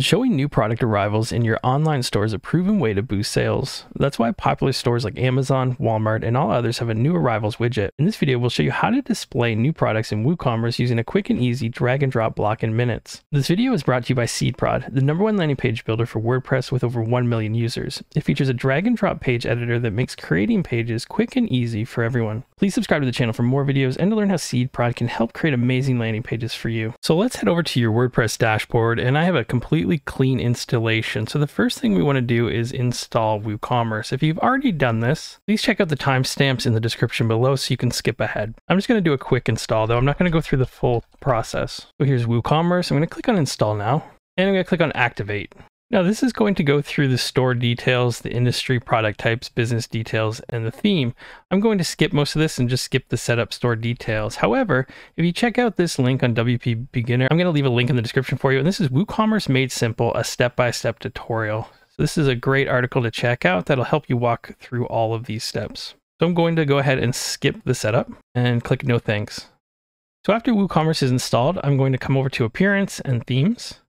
Showing new product arrivals in your online store is a proven way to boost sales. That's why popular stores like Amazon, Walmart, and all others have a new arrivals widget. In this video, we'll show you how to display new products in WooCommerce using a quick and easy drag and drop block in minutes. This video is brought to you by SeedProd, the #1 landing page builder for WordPress with over 1 million users. It features a drag and drop page editor that makes creating pages quick and easy for everyone. Please subscribe to the channel for more videos and to learn how SeedProd can help create amazing landing pages for you. So let's head over to your WordPress dashboard, and I have a completely clean installation. So the first thing we want to do is install WooCommerce. If you've already done this, please check out the timestamps in the description below so you can skip ahead. I'm just going to do a quick install though. I'm not going to go through the full process. So here's WooCommerce. I'm going to click on install now, and I'm going to click on activate. Now this is going to go through the store details, the industry, product types, business details, and the theme. I'm going to skip most of this and just skip the setup store details. However, if you check out this link on WP Beginner, I'm going to leave a link in the description for you. And this is WooCommerce Made Simple, a step-by-step tutorial. So this is a great article to check out that'll help you walk through all of these steps. So I'm going to go ahead and skip the setup and click no thanks. So after WooCommerce is installed, I'm going to come over to Appearance and Themes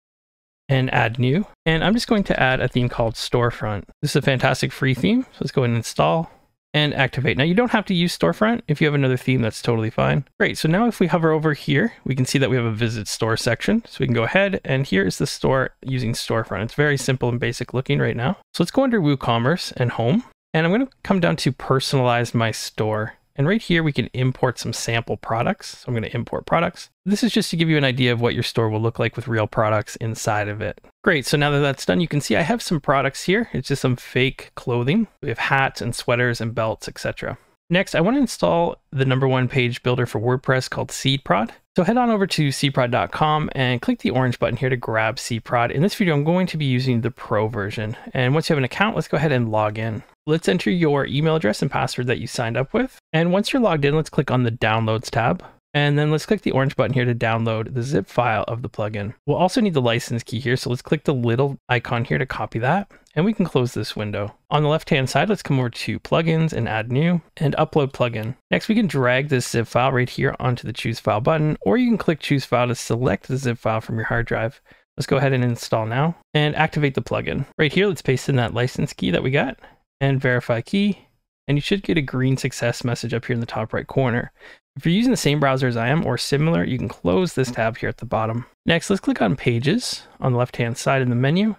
and add new. And I'm just going to add a theme called Storefront. This is a fantastic free theme. So let's go ahead and install and activate. Now you don't have to use Storefront. If you have another theme, that's totally fine. Great, so now if we hover over here, we can see that we have a visit store section. So we can go ahead, and here is the store using Storefront. It's very simple and basic looking right now. So let's go under WooCommerce and Home. And I'm gonna come down to Personalize My Store. And right here, we can import some sample products. So I'm going to import products. This is just to give you an idea of what your store will look like with real products inside of it. Great. So now that that's done, you can see I have some products here. It's just some fake clothing. We have hats and sweaters and belts, etc. Next, I want to install the #1 page builder for WordPress called SeedProd. So head on over to seedprod.com and click the orange button here to grab SeedProd. In this video, I'm going to be using the Pro version. And once you have an account, let's go ahead and log in. Let's enter your email address and password that you signed up with. And once you're logged in, let's click on the Downloads tab. And then let's click the orange button here to download the zip file of the plugin. We'll also need the license key here. So let's click the little icon here to copy that. And we can close this window. On the left-hand side, let's come over to Plugins and Add New and Upload Plugin. Next, we can drag this zip file right here onto the Choose File button, or you can click Choose File to select the zip file from your hard drive. Let's go ahead and install now and activate the plugin. Right here, let's paste in that license key that we got and verify key, and you should get a green success message up here in the top right corner. If you're using the same browser as I am or similar, you can close this tab here at the bottom. Next, let's click on Pages on the left-hand side in the menu.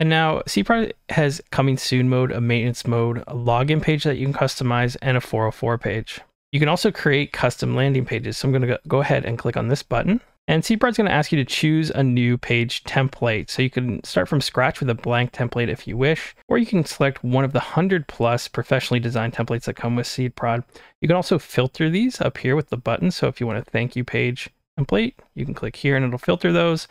And now SeedProd has coming soon mode, a maintenance mode, a login page that you can customize, and a 404 page. You can also create custom landing pages. So I'm gonna go ahead and click on this button. And SeedProd's going to ask you to choose a new page template. So you can start from scratch with a blank template if you wish, or you can select one of the 100+ professionally designed templates that come with SeedProd. You can also filter these up here with the button. So if you want a thank you page template, you can click here and it'll filter those,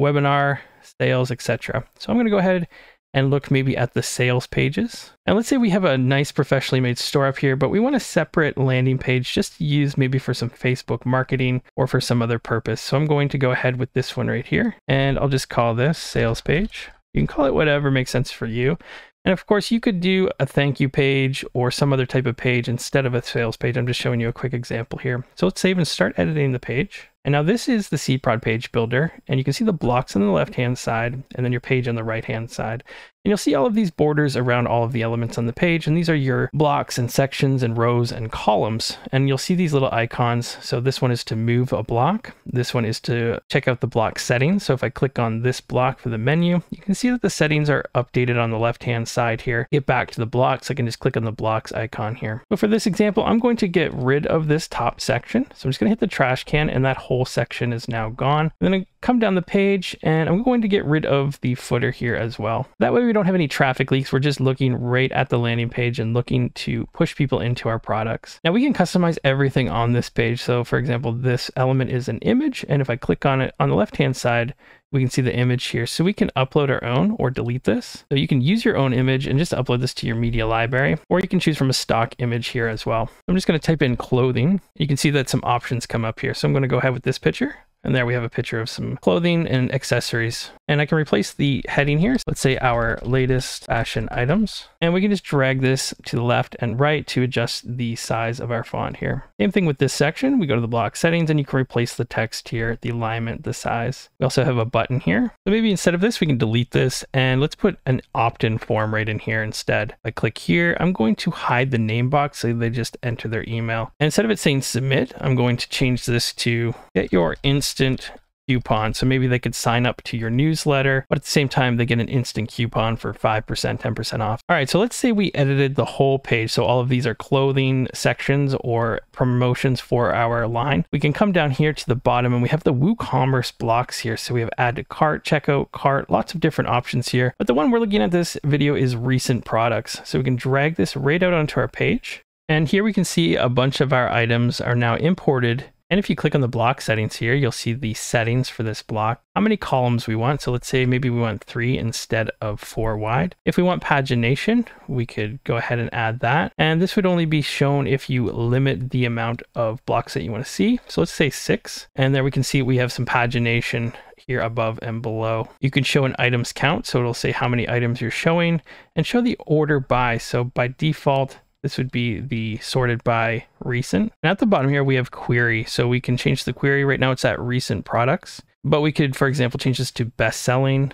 webinar, sales, etc. So I'm going to go ahead and look maybe at the sales pages. And let's say we have a nice professionally made store up here, but we want a separate landing page just to use maybe for some Facebook marketing or for some other purpose. So I'm going to go ahead with this one right here, and I'll just call this sales page. You can call it whatever makes sense for you. And of course you could do a thank you page or some other type of page instead of a sales page. I'm just showing you a quick example here. So let's save and start editing the page. And now this is the SeedProd page builder, and you can see the blocks on the left-hand side and then your page on the right-hand side. And you'll see all of these borders around all of the elements on the page. And these are your blocks and sections and rows and columns. And you'll see these little icons. So this one is to move a block. This one is to check out the block settings. So if I click on this block for the menu, you can see that the settings are updated on the left-hand side here. Get back to the blocks. I can just click on the blocks icon here. But for this example, I'm going to get rid of this top section. So I'm just gonna hit the trash can, and that whole section is now gone. And then I come down the page, and I'm going to get rid of the footer here as well. That way we don't have any traffic leaks. We're just looking right at the landing page and looking to push people into our products. Now we can customize everything on this page. So for example, this element is an image, and if I click on it on the left-hand side, we can see the image here. So we can upload our own or delete this. So you can use your own image and just upload this to your media library, or you can choose from a stock image here as well. I'm just going to type in clothing. You can see that some options come up here. So I'm going to go ahead with this picture. And there we have a picture of some clothing and accessories. and I can replace the heading here. So let's say our latest fashion items, and we can just drag this to the left and right to adjust the size of our font here. Same thing with this section. We go to the block settings and you can replace the text here, the alignment, the size. We also have a button here. So maybe instead of this, we can delete this and let's put an opt-in form right in here instead. I click here. I'm going to hide the name box so they just enter their email. And instead of it saying submit, I'm going to change this to get your instant coupon. So maybe they could sign up to your newsletter, but at the same time, they get an instant coupon for 5%, 10% off. All right, so let's say we edited the whole page. So all of these are clothing sections or promotions for our line. We can come down here to the bottom and we have the WooCommerce blocks here. So we have add to cart, checkout, cart, lots of different options here. But the one we're looking at this video is recent products. So we can drag this right out onto our page. And here we can see a bunch of our items are now imported. And if you click on the block settings here, you'll see the settings for this block, how many columns we want. So let's say maybe we want 3 instead of 4 wide. If we want pagination, we could go ahead and add that. And this would only be shown if you limit the amount of blocks that you want to see. So let's say 6. And there we can see we have some pagination here above and below. You can show an items count. So it'll say how many items you're showing and show the order by. So by default, this would be the sorted by recent. And at the bottom here, we have query. So we can change the query. Right now it's at recent products, but we could, for example, change this to best selling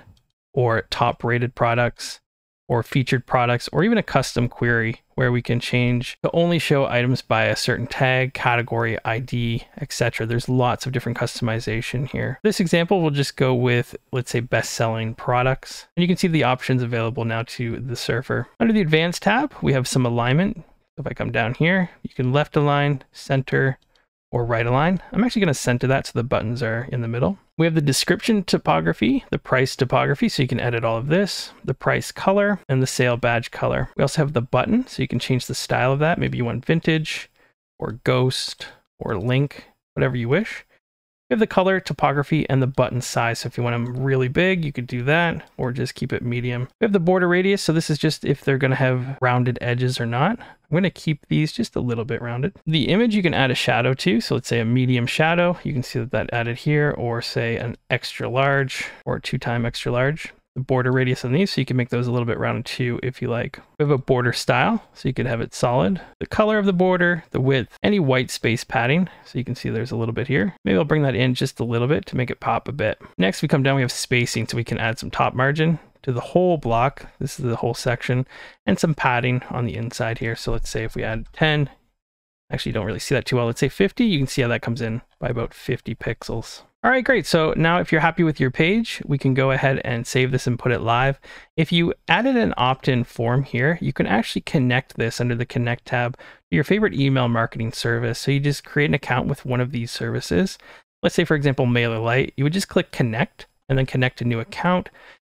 or top rated products or featured products, or even a custom query where we can change to only show items by a certain tag, category, ID, etc. There's lots of different customization here. This example, we'll just go with, let's say, best selling products. And you can see the options available now to the surfer. Under the advanced tab, we have some alignment. If I come down here, you can left align, center, or right align. I'm actually going to center that so the buttons are in the middle. We have the description topography, the price topography, so you can edit all of this, the price color, and the sale badge color. We also have the button, so you can change the style of that. Maybe you want vintage or ghost or link, whatever you wish. We have the color, topography, and the button size. So if you want them really big, you could do that or just keep it medium. We have the border radius. So this is just if they're going to have rounded edges or not. I'm going to keep these just a little bit rounded. The image you can add a shadow to. So let's say a medium shadow. You can see that added here, or say an extra large or 2x extra large. The border radius on these, so you can make those a little bit rounded too if you like. We have a border style, so you could have it solid. The color of the border, the width, any white space padding, so you can see there's a little bit here. Maybe I'll bring that in just a little bit to make it pop a bit. Next, we come down, we have spacing, so we can add some top margin to the whole block. This is the whole section, and some padding on the inside here. So let's say if we add 10, actually you don't really see that too well. Let's say 50, you can see how that comes in by about 50 pixels. All right, great. So now if you're happy with your page, we can go ahead and save this and put it live. If you added an opt-in form here, you can actually connect this under the Connect tab to your favorite email marketing service. So you just create an account with one of these services. Let's say, for example, MailerLite, you would just click Connect and then connect a new account.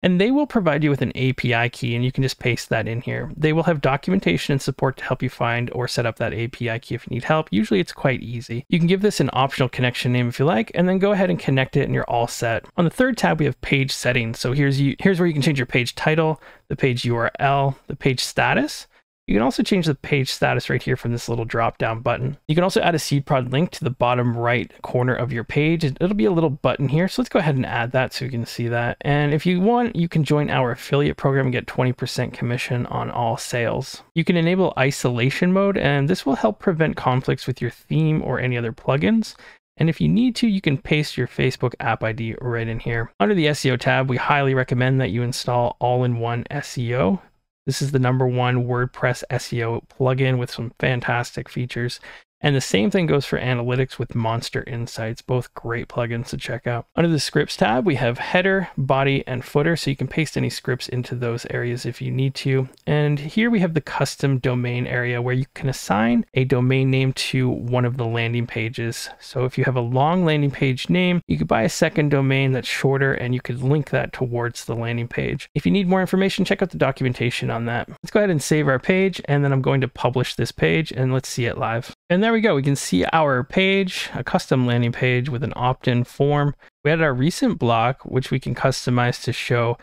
And they will provide you with an API key, and you can just paste that in here. They will have documentation and support to help you find or set up that API key if you need help. Usually it's quite easy. You can give this an optional connection name if you like, and then go ahead and connect it and you're all set. On the third tab, we have page settings. So here's where you can change your page title, the page URL, the page status. You can also change the page status right here from this little drop down button. You can also add a SeedProd link to the bottom right corner of your page. It'll be a little button here. So let's go ahead and add that so you can see that. And if you want, you can join our affiliate program and get 20% commission on all sales. You can enable isolation mode, and this will help prevent conflicts with your theme or any other plugins. And if you need to, you can paste your Facebook app ID right in here. Under the SEO tab, we highly recommend that you install All-in-One SEO. This is the #1 WordPress SEO plugin with some fantastic features. And the same thing goes for analytics with Monster Insights, both great plugins to check out. Under the scripts tab, we have header, body, and footer. So you can paste any scripts into those areas if you need to. And here we have the custom domain area where you can assign a domain name to one of the landing pages. So if you have a long landing page name, you could buy a second domain that's shorter and you could link that towards the landing page. If you need more information, check out the documentation on that. Let's go ahead and save our page. And then I'm going to publish this page and let's see it live. And there we go. We can see our page, a custom landing page with an opt-in form. We added our recent block, which we can customize to show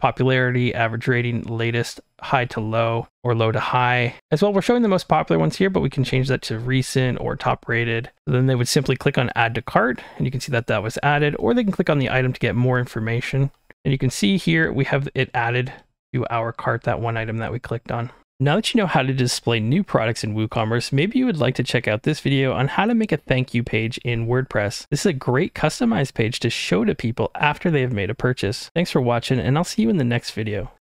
popularity, average rating, latest, high to low, or low to high. As well, we're showing the most popular ones here, but we can change that to recent or top rated. Then they would simply click on add to cart, and you can see that that was added, or they can click on the item to get more information. And you can see here, we have it added to our cart, that one item that we clicked on. Now that you know how to display new products in WooCommerce, maybe you would like to check out this video on how to make a thank you page in WordPress. This is a great customized page to show to people after they have made a purchase. Thanks for watching, and I'll see you in the next video.